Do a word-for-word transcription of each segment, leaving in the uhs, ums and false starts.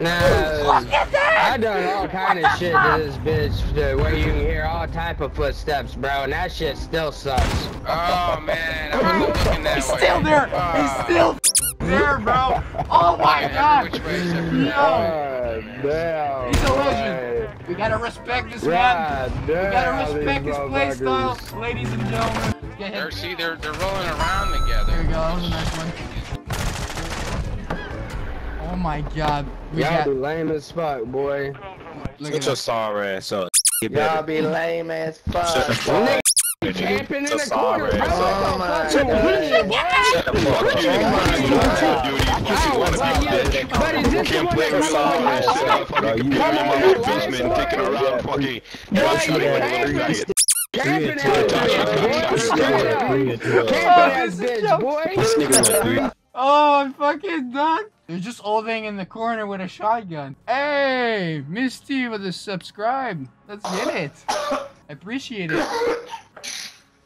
No, I done all kind of shit to this bitch, the way you can hear all type of footsteps, bro, and that shit still sucks. Oh man, I'm looking that He's way. still there. Uh, He's still there, bro. Oh my man, god. Which way no. uh, damn, He's a legend. Right. We gotta respect this right, man. Damn, we gotta respect his playstyle, ladies and gentlemen. They're, see, they're they're rolling around together. There we go. That was a nice one. Oh my god. Y'all be lame as fuck, boy. Get your sorry ass up. Y'all be lame as fuck. Nigga camping in the corner. Oh my god. But is this the one that fucking basement taking around fucking shooting Camping in the corner, boy. Oh, I'm fucking done. They're just holding in the corner with a shotgun. Hey, Misty with a subscribe. Let's get it. I appreciate it.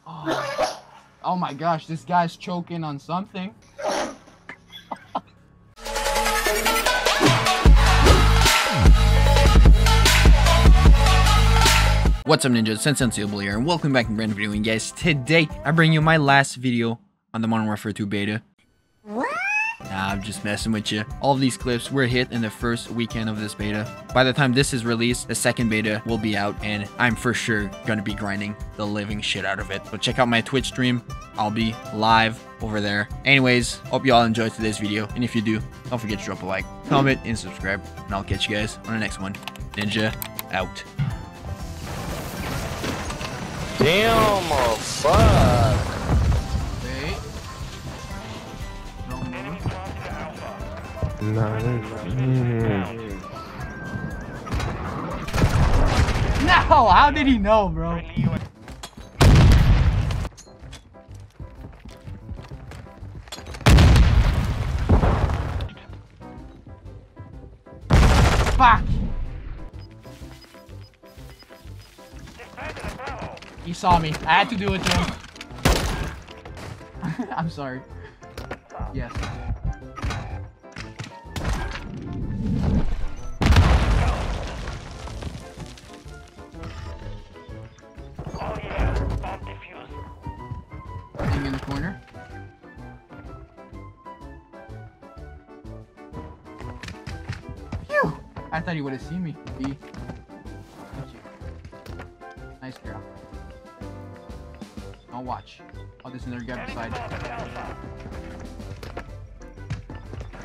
Oh. Oh my gosh, this guy's choking on something. What's up, ninjas? Sensei Unseeable here, and welcome back to a brand new video. And guys, today I bring you my last video on the Modern Warfare two beta. Nah, I'm just messing with you. All of these clips were hit in the first weekend of this beta. By the time this is released, the second beta will be out, and I'm for sure gonna be grinding the living shit out of it. But check out my Twitch stream. I'll be live over there. Anyways, hope you all enjoyed today's video, and if you do, don't forget to drop a like, comment, and subscribe, and I'll catch you guys on the next one. Ninja out. Damn, oh fuck. No, how did he know, bro? Fuck! He saw me. I had to do it to him. I'm sorry. Yes. I thought he would have seen me. B. Thank you. Nice girl. I'll watch. Oh, there's another guy beside.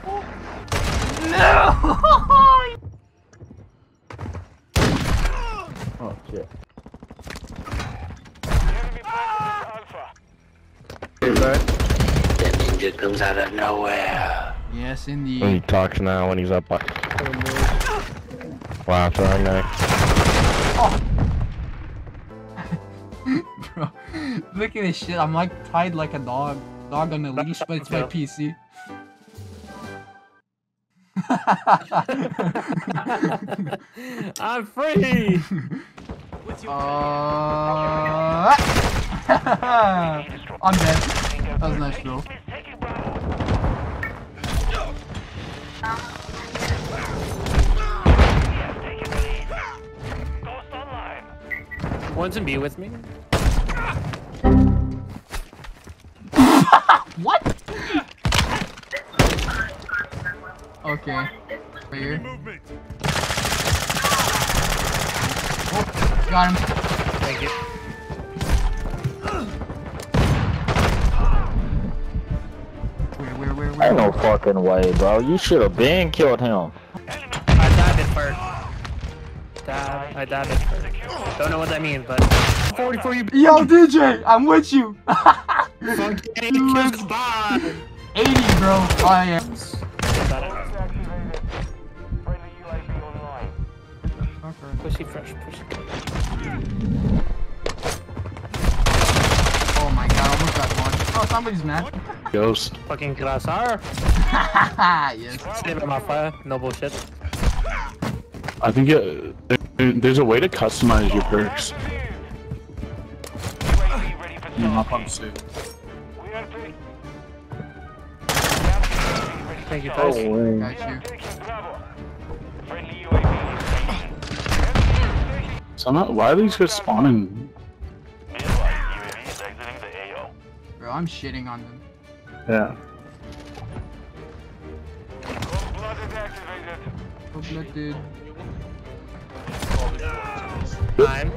Oh. No! Oh shit. Ah! Hey, bud. That ninja comes out of nowhere. Yes, indeed. When he talks now, when he's up. Like Wow, sorry, no. Oh. Bro, look at this shit. I'm like tied like a dog. Dog on the leash, but it's my P C. I'm free! What's your uh... I'm dead. That was a nice throw. One's in B with me. What? Okay. Right here. Oh, got him. Thank you. Where, where, where, where? Ain't no fucking way, bro. You should have been killed him. I died at first. Died. I died at first. Don't know what that means, but forty-four you. Yo, D J, I'm with you. Okay, let's buy. eighty, bro. I am. Pushy fresh, pushy. Oh my god, I almost got one. Oh, somebody's mad. Ghost. Fucking Krasar. Yes. Save my fire. No bullshit. I think it, there, there's a way to customize your perks. You hop on safe. Thank you, guys. Oh, got you. Somehow, why are these guys spawning? Bro, I'm shitting on them. Yeah. Blooded. Time.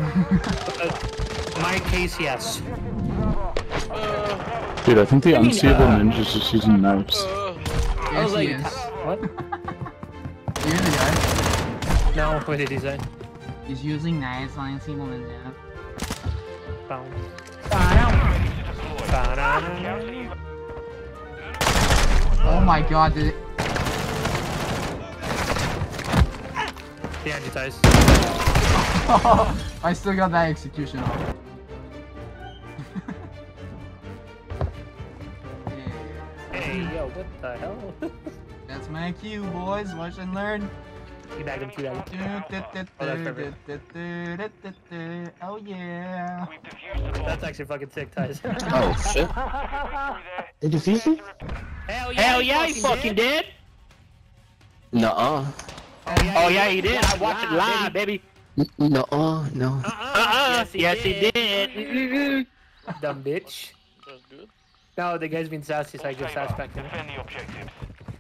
My case, yes. Dude, I think the Unseeable Ninja is just using knives. Uh, I was like, what? You're the guy. No, what did he say? He's using knives on Unseeable Ninja. Boom. Oh my god, did it. Yeah, Tyson. I still got that execution off. Hey, yo, what the hell? That's my cue, boys. Watch and learn. You bagged him, you bagged him. Oh, yeah. That's actually fucking sick, Tyson. Oh, shit. Did you see him? Hell yeah, Hell yeah he fucking did. did. Nuh-uh. Oh yeah, oh, yeah he, he did. I watched it live, baby. No, uh, no. Uh-uh. Yes, yes, he did. Dumb bitch. That's good. No, the guy's been sassy, so I give sass back to him. Defend the objectives.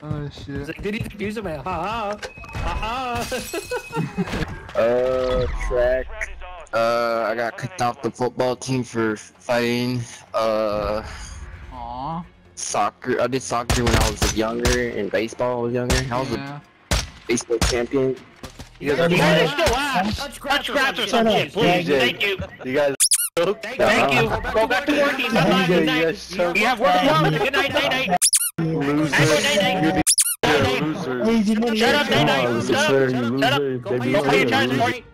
Oh shit. He's like, did he defuse him? Ha ha. Ha ha. Uh, track. Uh, I got kicked off the football team for fighting. Uh. Aww. Soccer. I did soccer when I was younger, and baseball was younger. I was yeah. a baseball champion. You guys are still alive. Let's craft or something, please. Thank you. You guys. Thank, thank you. Go back, go back to work. You have work tomorrow. Good night, night, night. Losers. Night, night, night. Shut up, night, night. Shut up. Shut up. Go play your charge, Morty.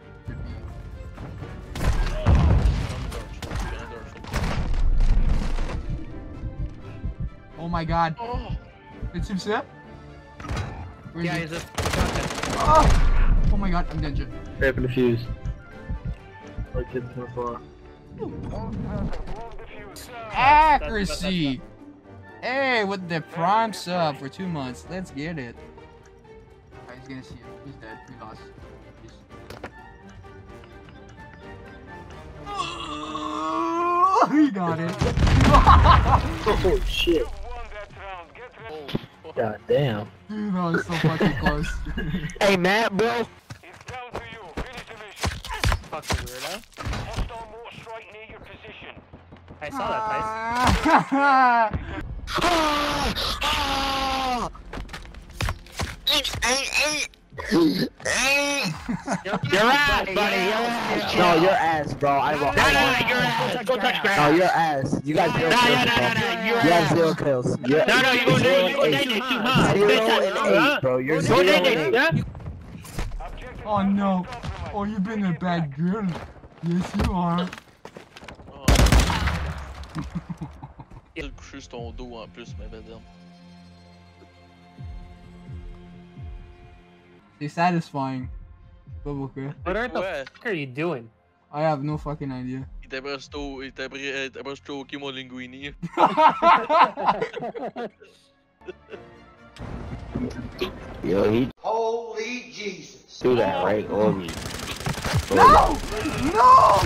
Oh my god. It's himself? Yeah, he's up. Oh! Oh my god, I'm ninja. Grab the fuse. Our kid's so far. Accuracy! Hey, with the prime sub for two months, let's get it. Alright, he's gonna see him. He's dead. We lost. Oh, he got it. Oh shit. God damn. Dude, that was so fucking close. Hey, Matt, bro. It's down to you. Finish the mission. Fucking weirdo. Hostile mortar strike near your position. I saw that, Tyson. Ah! Your ass, buddy. Your ass. No, your ass, bro. I won't. No, no, no, your ass. Go touch ground. No, your ass. You guys zero kills. No, no, no, no, your ass. You guys zero kills. No, no, you go ninja too, huh? zero and eight, bro. You're zero and eight. Oh no. Oh, you've been a bad girl. Yes, you are. Il cruise ton dos en plus, ma belle dame. Satisfying. What the fuck are you doing? I have no fucking idea. He's a he's a stroking my linguini. Yo, he. Holy Jesus! Do that right over me. No! No!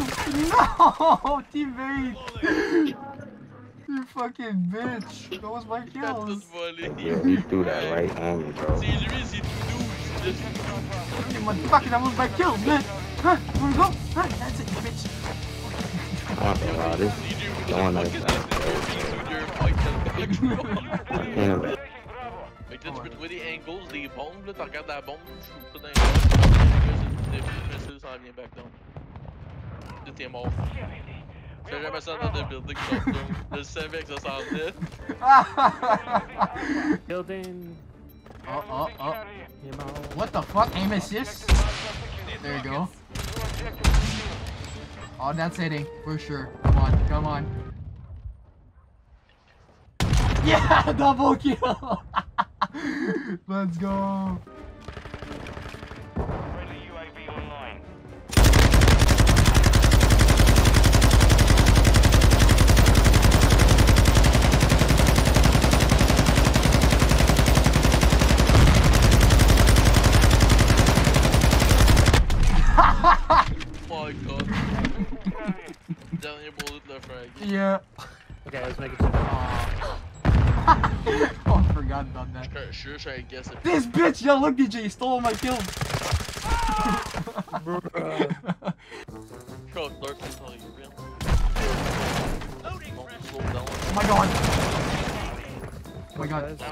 No! Teammate! You fucking bitch! That was my kills. Yo, he threw that right on me, bro. Motherfucker, that was my kill, man! Huh? Wanna go? Huh? That's it, bitch! Fucking wow, this is going like that. Damn it. Fait que là, tu peux trouver des angles, des bombes, là, t'en regardes la bombe, tu trouves pas d'angles. Mais ça, ça vient back down. Là, t'es mort. J'ai jamais ça dans le building qui s'en retourne. Je savais que ça s'en venait. Building. Oh, oh, oh. What the fuck? Aim assist? There you go. Oh, that's hitting. For sure. Come on, come on. Yeah! Double kill! Let's go! Friendly U A V online. Oh my Yeah. Okay, I was making sure. Oh, I forgot about that. Sure, try and guess it. This bitch, yo, look, D J, you stole my kills. Bruh. Bro, lurk is probably real. Oh my god. Oh my god.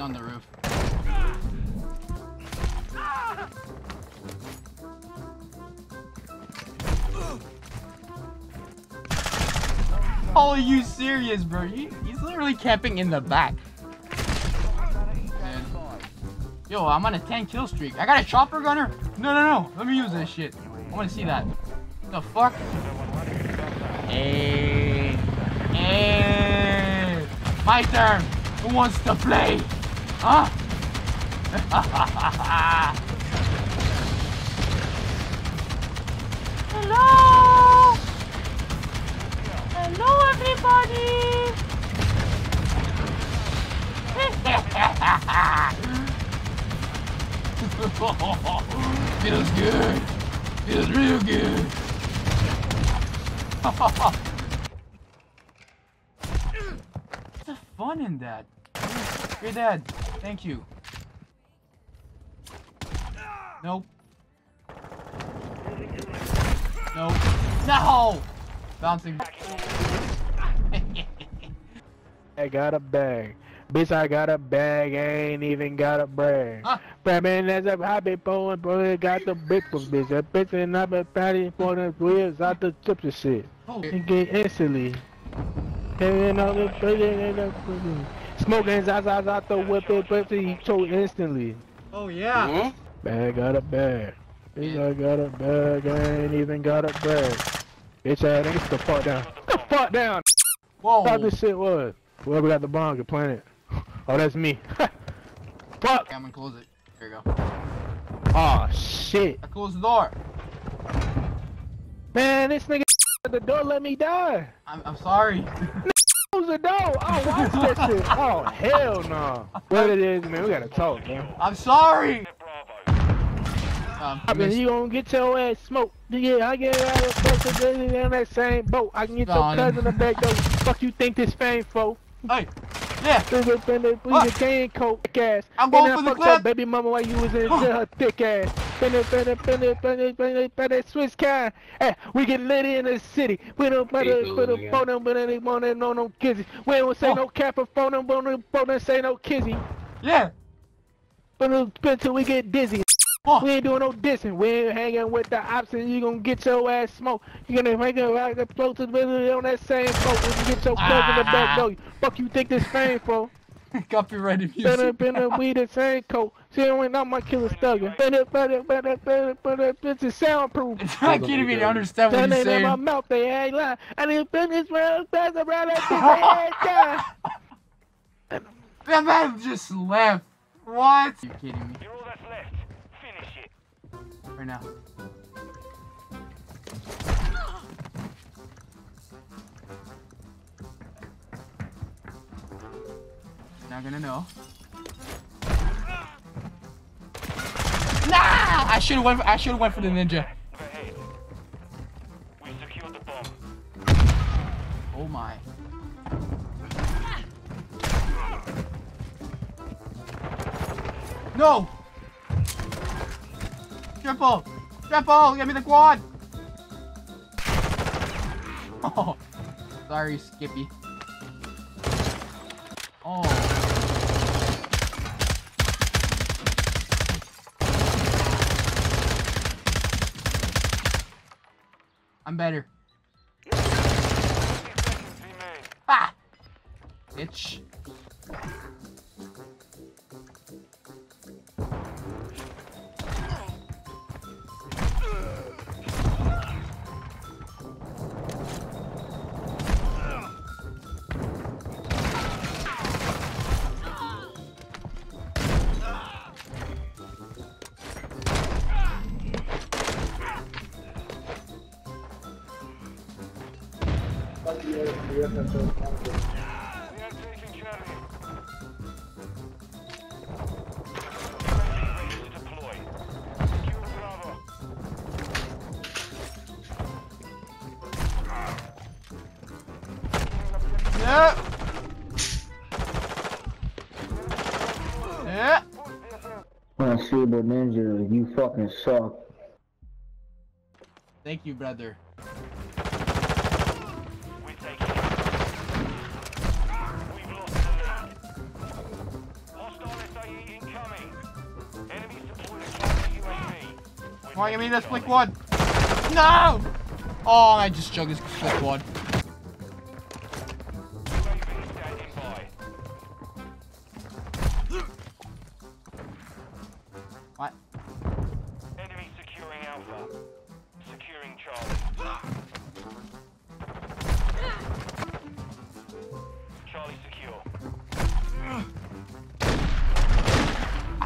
On the roof. Oh, are you serious, bro? He, he's literally camping in the back. Man. Yo, I'm on a ten kill streak. I got a chopper gunner? No, no, no. Let me use this shit. I want to see that. The fuck? Hey. Hey. My turn. Who wants to play? Huh? Hello! Hello, everybody! Feels good. Feels real good. What's the fun in that? You're dead. Thank you. Nope. Nope. No! Bouncing. I got a bag. Bitch, I got a bag. I ain't even got a brag. Huh? But man, that's a hobby pole and bro, got the big ones, bitch. That bitch and I've been patty for the wheels out the chips and shit. Oh. And get instantly. And all the and the smoking zaza out, out the whip it, but he chose instantly. Oh yeah. Mm-hmm. Bag got a bag. Bitch, I got a bag. I ain't even got a bag. Bitch, I ain't the fuck down. The fuck down. Whoa. How this shit was? Whoever got the bomb can plant it. Oh, that's me. Fuck. Okay, I'm gonna close it. Here you go. Oh shit. I closed the door. Man, this nigga at the door let me die. I'm I'm sorry. The door. Oh, watch that shit. Oh, hell no. Nah. What it is, man, we gotta talk, man. I'm sorry. Um, I mean, you gonna get your ass smoked. Yeah, I get out of the on that same boat. I can get Don. Your cousin in the back door. Fuck you think this fame for? Hey, yeah. Please, can't coat, thick ass. I'm going for the clip. Baby mama while you was in her thick ass. Finish, finish, finish, finish, finish, finish, Swiss kind. Hey, we get lit in the city. We don't put a phone on, but they want to know no kizzy. We don't say no cap or phone on, but we don't say no kizzy. Yeah. But until we get dizzy. Huh. We ain't doing no dissing. We ain't hanging with the ops and you gonna get your ass smoked. You gonna hang around the float to the on that same boat. You get your club in the back door. Fuck you think this fame for? Copyrighted music. Better, better, we the same coat. See, I went out my killer stugging. Better, better, better, better, better, it's a soundproof. I can't even understand what you're saying. In my mouth, they ain't lying. I didn't finish round, pass around that shit. That man just left. What? You're kidding me. You're all that's left. Finish it. Right now. Not gonna know. Nah! I should have went. For, I should have went for the ninja. We secured the bomb. Oh my! No! Triple! Triple! Give me the quad! Oh, sorry, Skippy. Oh. I'm better. Ah! Bitch. Unseeable Ninja, you fucking suck. Thank you, brother. We're taking it. We've lost the lead. Hostile S A E incoming. Enemy support against U A V. Why you mean that's flick one? No! Oh, I just chugged this flick one.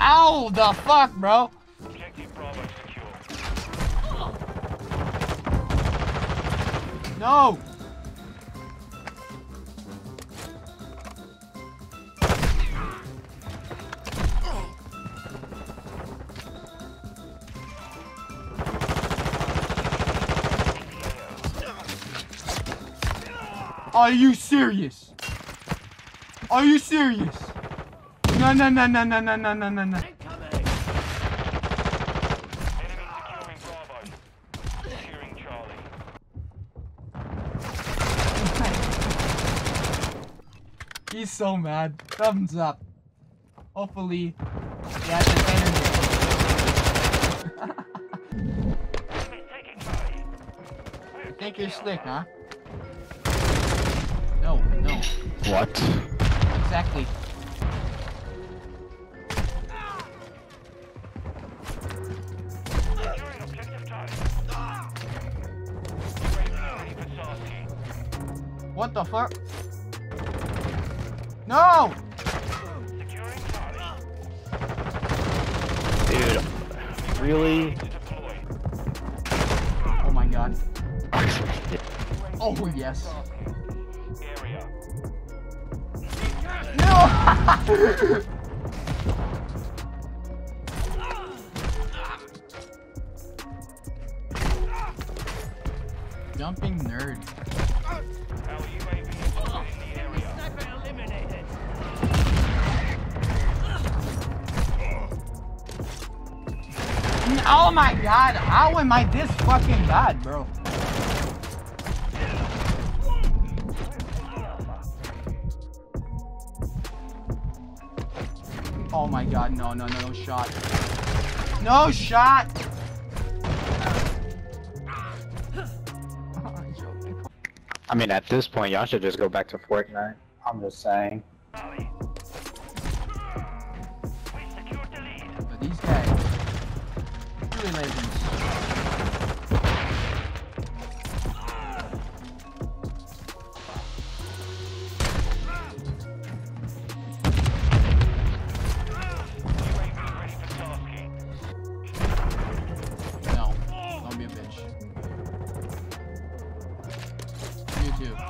Ow, the fuck, bro? Objective Bravo secure. No! Are you serious? Are you serious? No, no, no, no, no, no, no, no, no, no. Incoming! Enemy securing Bravo. Securing Charlie. He's so mad. Thumbs up. Hopefully, that's an enemy. Think you're slick, huh? No, no. What? Exactly. What the fuck? No! Dude, really? Oh my god. Oh yes. No! Jumping nerd. Oh my god, how am I this fucking bad, bro? Oh my god, no, no, no, no shot. No shot! I mean, at this point, y'all should just go back to Fortnite. I'm just saying. But these guys, really lazy.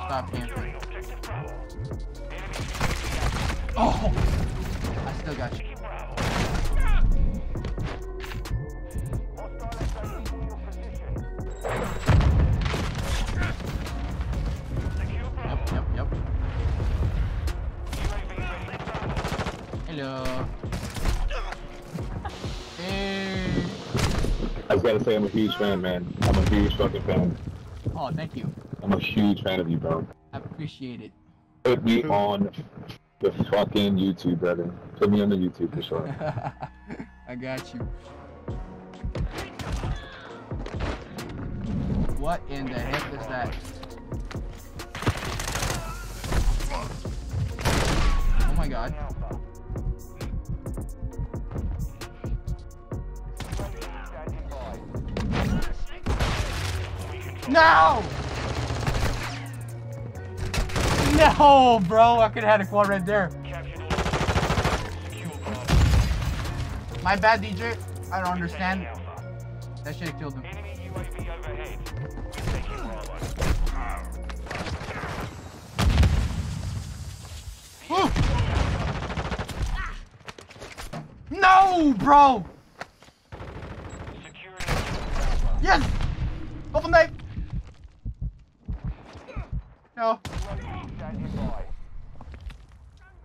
Stop camping. Oh! I still got you. Yep, yep, yep. Hello. Hey. I've got to say, I'm a huge fan, man. I'm a huge fucking fan. Oh, thank you. I'm a huge fan of you, bro. I appreciate it. Put me on the fucking YouTube, brother. Put me on the YouTube for sure. I got you. What in the heck is that? Oh my god. No! No, bro, I could have had a quad right there. My bad, D J. I don't understand. That should have killed him. Woo. No, bro! Yes! Open that! No.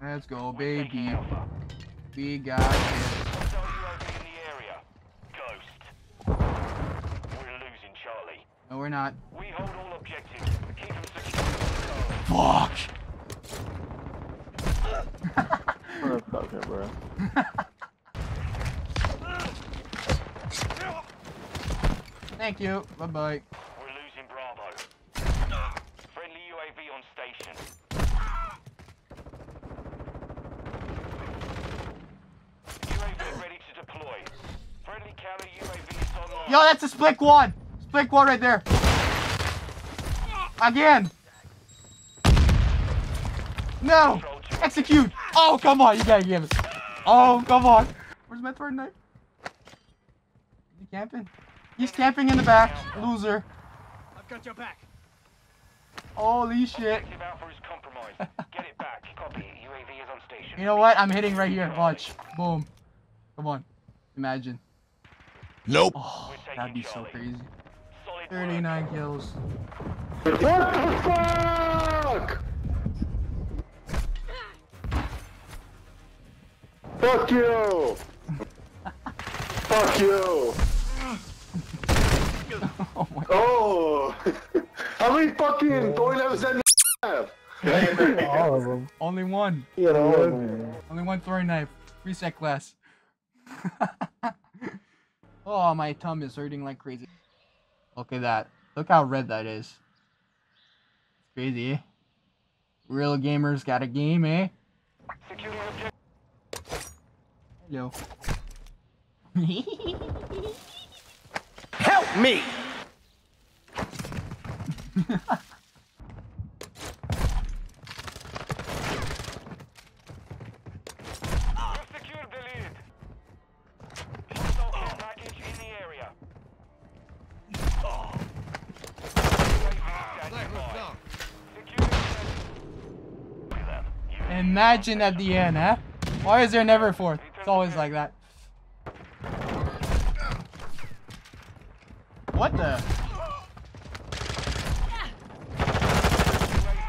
Let's go, baby. We got it. No, we're not. We hold all objectives. Keep them secure. Fuck! We're a fucker, bro. Thank you. Bye bye. We're losing Bravo. Friendly U A V on station. U A V ready to deploy. Friendly counter U A V is online. Yo, that's a split one. Big one right there. Again. No. Execute. Oh, come on. You gotta give it. Oh, come on. Where's my third knife? He's camping. He's camping in the back. Loser. I've got your back. Holy shit. You know what? I'm hitting right here. Watch. Boom. Come on. Imagine. Nope. Oh, that'd be so crazy. thirty-nine kills. What the fuck? Fuck you! Fuck you! Oh my God. Oh! How many fucking oh. toy levels that have? All of them. Only one. Yeah, all of them. Only one throwing knife. Reset class. Oh, my thumb is hurting like crazy. Look at that. Look how red that is. It's crazy, eh? Real gamers got a game, eh? Hello. Help me! Imagine at the end, huh? Why is there never a fourth? It's always like that. What the?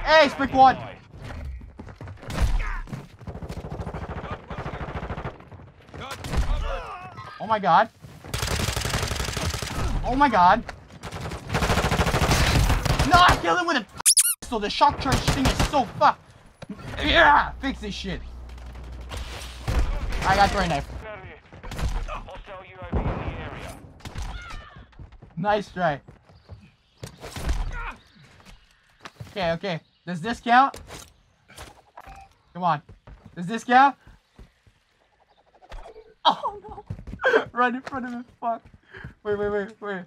Hey, Spick one! Oh my God. Oh my God. No, I killed him with a pistol. The shock charge thing is so fucked. Yeah! Fix this shit. I got throwing knife. Nice try. Okay, okay. Does this count? Come on. Does this count? Oh no! Right in front of him. Fuck. Wait, wait, wait, wait.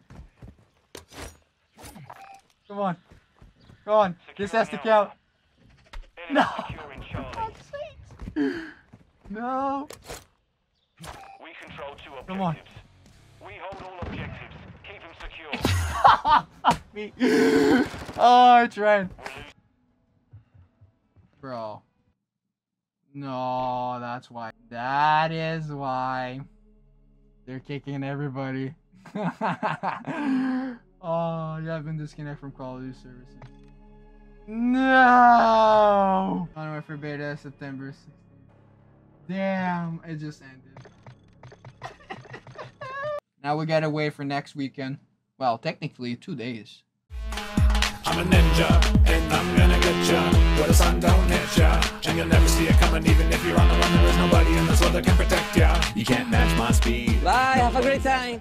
Come on. Come on. This has to count. No! No! We control two objectives. Come on. We hold all objectives. Keep them secure. Oh, I tried. Bro. No, that's why. That is why. They're kicking everybody. Oh, yeah, I've been disconnected from Call of Duty services. No! Modern Warfare Beta, September sixteenth. Damn, it just ended. Now we gotta wait for next weekend. Well, technically, two days. I'm a ninja, and I'm gonna get ya. Where the sun don't hit ya. And you'll never see it coming, even if you're on the run. There is nobody in this world that can protect ya. You can't match my speed. Bye, have a great time.